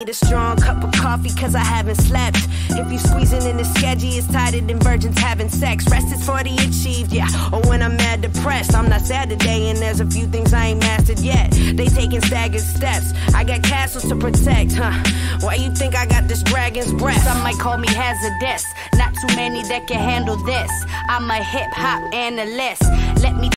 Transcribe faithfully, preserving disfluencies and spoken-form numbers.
Need a strong cup of coffee cause I haven't slept. If you squeezing in the schedule, it's tighter than virgins having sex. Rest is for the achieved, yeah, or when I'm mad depressed. I'm not sad today and there's a few things I ain't mastered yet. They taking staggered steps, I got castles to protect, huh? Why you think I got this dragon's breath? Some might call me hazardous, not too many that can handle this. I'm a hip hop analyst, let me